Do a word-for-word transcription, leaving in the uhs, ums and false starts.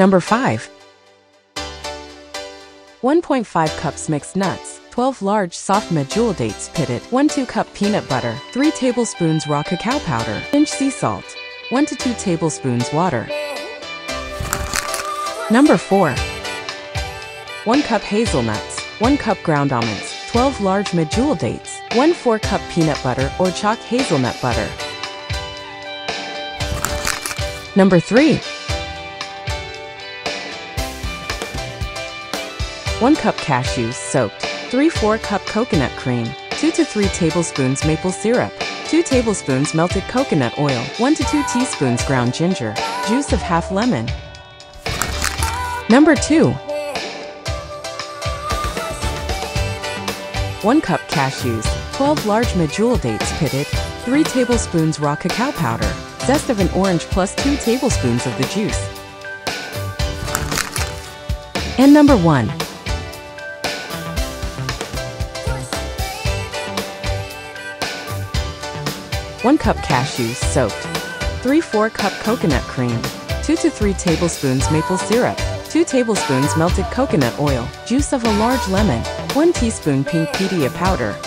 Number five. one point five cups mixed nuts, twelve large soft medjool dates pitted, one to two cup peanut butter, three tablespoons raw cacao powder, pinch sea salt, one to two tablespoons water. Number four. one cup hazelnuts, one cup ground almonds, twelve large medjool dates, one to four cup peanut butter or chalk hazelnut butter. Number three. one cup cashews soaked, three to four cup coconut cream, two to three tablespoons maple syrup, two tablespoons melted coconut oil, one to two teaspoons ground ginger, juice of half lemon. Number two. one cup cashews, twelve large medjool dates pitted, three tablespoons raw cacao powder, zest of an orange plus two tablespoons of the juice. And number one. one cup cashews soaked, three to four cup coconut cream, two to three tablespoons maple syrup, two tablespoons melted coconut oil, juice of a large lemon, one teaspoon pink pitaya powder,